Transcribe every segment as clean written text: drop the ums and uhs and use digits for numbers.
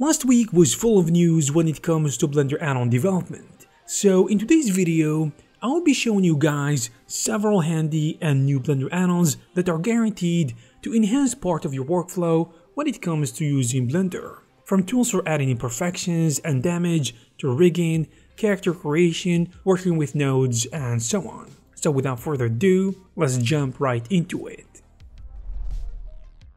Last week was full of news when it comes to Blender add-on development, so in today's video I'll be showing you guys several handy and new Blender add-ons that are guaranteed to enhance part of your workflow when it comes to using Blender. From tools for adding imperfections and damage, to rigging, character creation, working with nodes, and so on. So without further ado, let's jump right into it.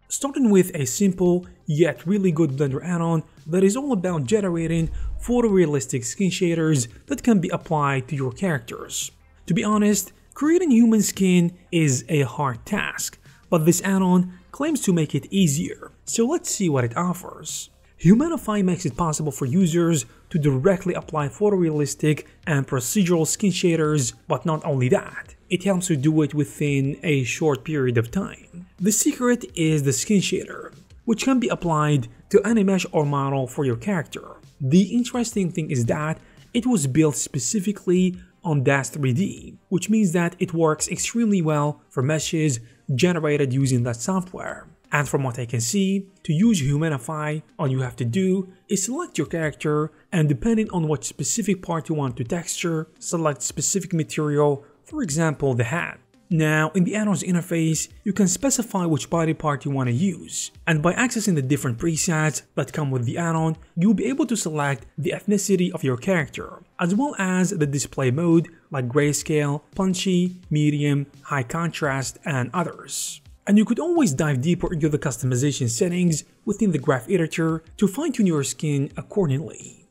Starting with a simple yet really good Blender add-on that is all about generating photorealistic skin shaders that can be applied to your characters. To be honest, creating human skin is a hard task, but this add-on claims to make it easier, so let's see what it offers. Humanify makes it possible for users to directly apply photorealistic and procedural skin shaders, but not only that, it helps you do it within a short period of time. The secret is the skin shader, which can be applied to any mesh or model for your character. The interesting thing is that it was built specifically on Daz 3D, which means that it works extremely well for meshes generated using that software. And from what I can see, to use Humanify, all you have to do is select your character and, depending on what specific part you want to texture, select specific material, for example the hat. Now, in the add-ons interface, you can specify which body part you want to use, and by accessing the different presets that come with the add-on, you'll be able to select the ethnicity of your character, as well as the display mode like grayscale, punchy, medium, high contrast, and others. And you could always dive deeper into the customization settings within the graph editor to fine-tune your skin accordingly.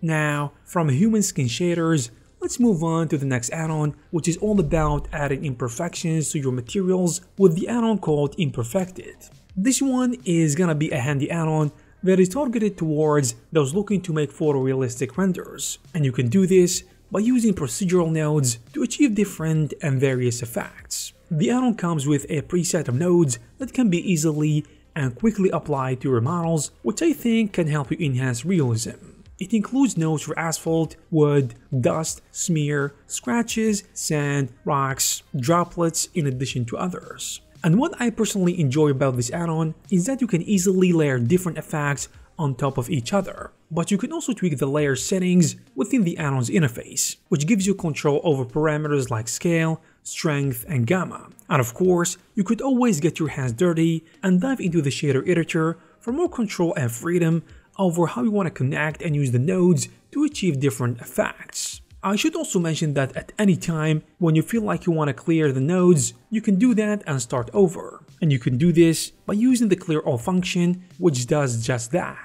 Now, from human skin shaders, let's move on to the next add-on, which is all about adding imperfections to your materials with the add-on called ImperfectIt. This one is gonna be a handy add-on that is targeted towards those looking to make photorealistic renders, and you can do this by using procedural nodes to achieve different and various effects. The add-on comes with a preset of nodes that can be easily and quickly applied to your models, which I think can help you enhance realism. It includes nodes for asphalt, wood, dust, smear, scratches, sand, rocks, droplets, in addition to others. And what I personally enjoy about this add-on is that you can easily layer different effects on top of each other, but you can also tweak the layer settings within the add-ons interface, which gives you control over parameters like scale, strength, and gamma. And of course, you could always get your hands dirty and dive into the shader editor for more control and freedom over how you want to connect and use the nodes to achieve different effects. I should also mention that at any time when you feel like you want to clear the nodes, you can do that and start over. And you can do this by using the clear all function, which does just that.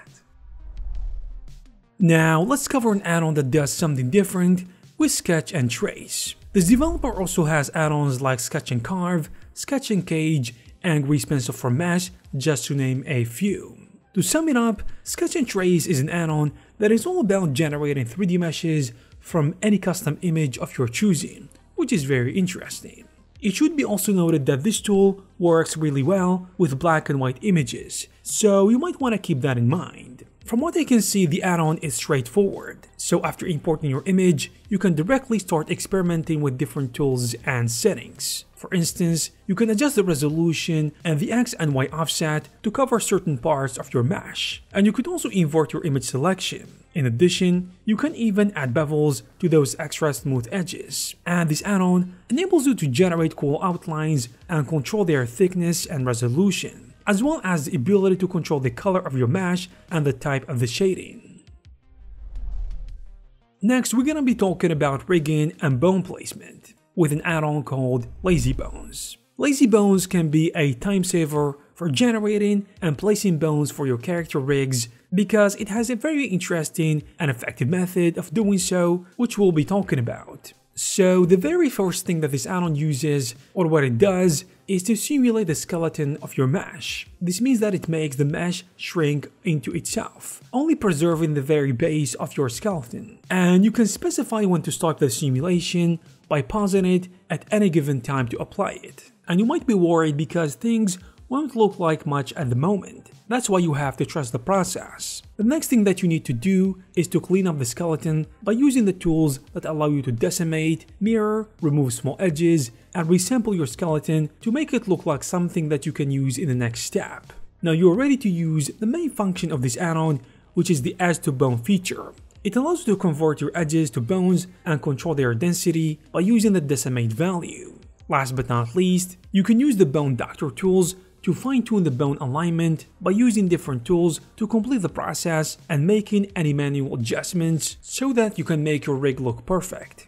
Now let's cover an add-on that does something different with Sketch and Trace. This developer also has add-ons like Sketch and Carve, Sketch and Cage, and Grease Pencil for Mesh, just to name a few. To sum it up, Sketch and Trace is an add-on that is all about generating 3D meshes from any custom image of your choosing, which is very interesting. It should be also noted that this tool works really well with black and white images, so you might want to keep that in mind. From what I can see, the add-on is straightforward, so after importing your image, you can directly start experimenting with different tools and settings. For instance, you can adjust the resolution and the X and Y offset to cover certain parts of your mesh, and you could also invert your image selection. In addition, you can even add bevels to those extra smooth edges, and this add-on enables you to generate cool outlines and control their thickness and resolution, as well as the ability to control the color of your mesh and the type of the shading. Next, we're gonna be talking about rigging and bone placement with an add-on called Lazy Bones. Lazy Bones can be a time saver for generating and placing bones for your character rigs because it has a very interesting and effective method of doing so, which we'll be talking about. So the very first thing that this add-on uses, or what it does, is to simulate the skeleton of your mesh. This means that it makes the mesh shrink into itself, only preserving the very base of your skeleton. And you can specify when to start the simulation by pausing it at any given time to apply it. And you might be worried because things won't look like much at the moment. That's why you have to trust the process. The next thing that you need to do is to clean up the skeleton by using the tools that allow you to decimate, mirror, remove small edges, and resample your skeleton to make it look like something that you can use in the next step. Now you are ready to use the main function of this add-on, which is the As to Bone feature. It allows you to convert your edges to bones and control their density by using the decimate value. Last but not least, you can use the bone doctor tools to fine-tune the bone alignment by using different tools to complete the process and making any manual adjustments so that you can make your rig look perfect.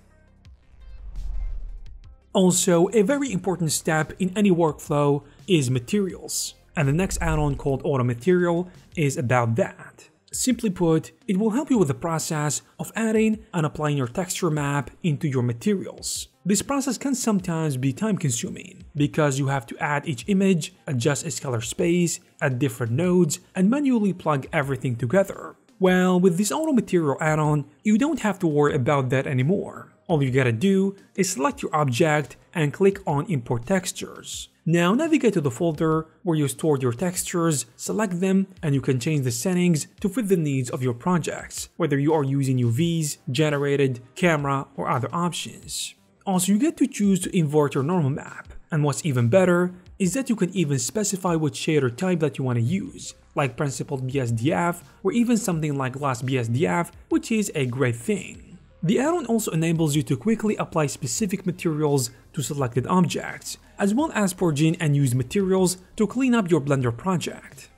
Also, a very important step in any workflow is materials, and the next add-on called Auto Material is about that. Simply put, it will help you with the process of adding and applying your texture map into your materials. This process can sometimes be time-consuming because you have to add each image, adjust its color space, add different nodes, and manually plug everything together. Well, with this Auto Material add-on, you don't have to worry about that anymore. All you gotta do is select your object and click on Import Textures. Now navigate to the folder where you stored your textures, select them, and you can change the settings to fit the needs of your projects, whether you are using UVs, generated, camera, or other options. Also, you get to choose to invert your normal map, and what's even better is that you can even specify which shader type that you want to use, like principled BSDF or even something like glass BSDF, which is a great thing. The add-on also enables you to quickly apply specific materials to selected objects, as well as purging and use materials to clean up your Blender project.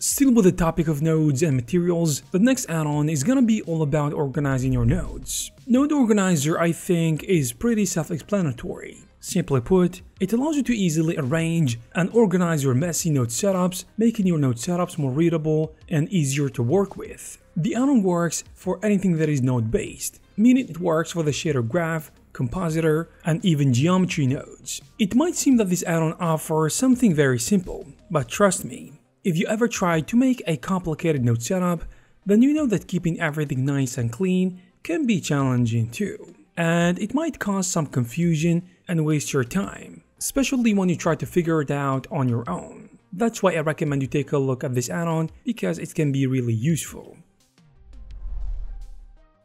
Still with the topic of nodes and materials, the next add-on is gonna be all about organizing your nodes. Node Organizer, I think, is pretty self-explanatory. Simply put, it allows you to easily arrange and organize your messy node setups, making your node setups more readable and easier to work with. The add-on works for anything that is node-based, meaning it works for the shader graph, compositor, and even geometry nodes. It might seem that this add-on offers something very simple, but trust me, if you ever try to make a complicated node setup, then you know that keeping everything nice and clean can be challenging too. And it might cause some confusion and waste your time, especially when you try to figure it out on your own. That's why I recommend you take a look at this add-on because it can be really useful.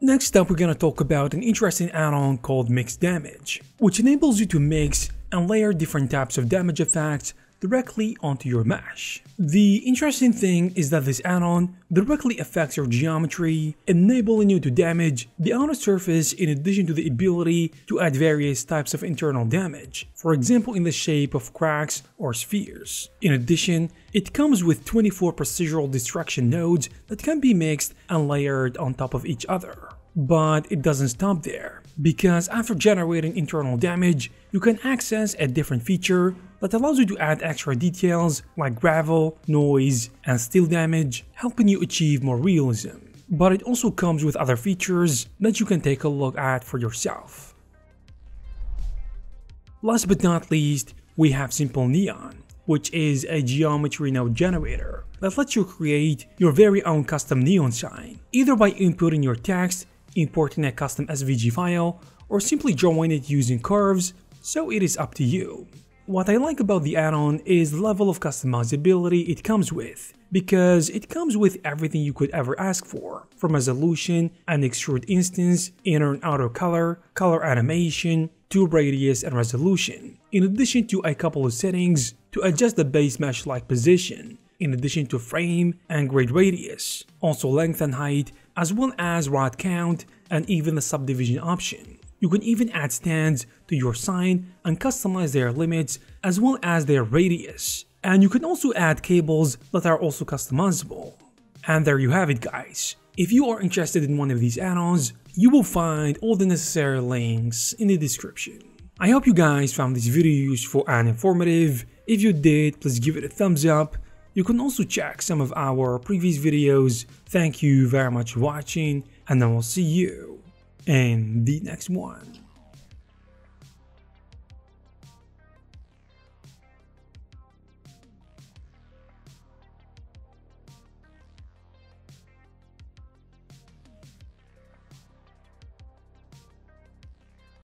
Next up, we're gonna talk about an interesting add-on called Mix Damage, which enables you to mix and layer different types of damage effects directly onto your mesh. The interesting thing is that this add-on directly affects your geometry, enabling you to damage the outer surface in addition to the ability to add various types of internal damage, for example in the shape of cracks or spheres. In addition, it comes with 24 procedural destruction nodes that can be mixed and layered on top of each other. But it doesn't stop there, because after generating internal damage, you can access a different feature that allows you to add extra details like gravel, noise, and steel damage, helping you achieve more realism. But it also comes with other features that you can take a look at for yourself. Last but not least, we have Simple Neon, which is a geometry node generator that lets you create your very own custom neon sign, either by inputting your text, importing a custom SVG file, or simply drawing it using curves, so it is up to you. What I like about the add-on is the level of customizability it comes with, because it comes with everything you could ever ask for, from resolution, an extrude instance, inner and outer color, color animation, to radius and resolution, in addition to a couple of settings to adjust the base mesh-like position, in addition to frame and grid radius, also length and height, as well as rod count and even the subdivision option. You can even add stands to your sign and customize their limits as well as their radius. And you can also add cables that are also customizable. And there you have it, guys. If you are interested in one of these add-ons, you will find all the necessary links in the description. I hope you guys found this video useful and informative. If you did, please give it a thumbs up. You can also check some of our previous videos. Thank you very much for watching, and I will see you in the next one.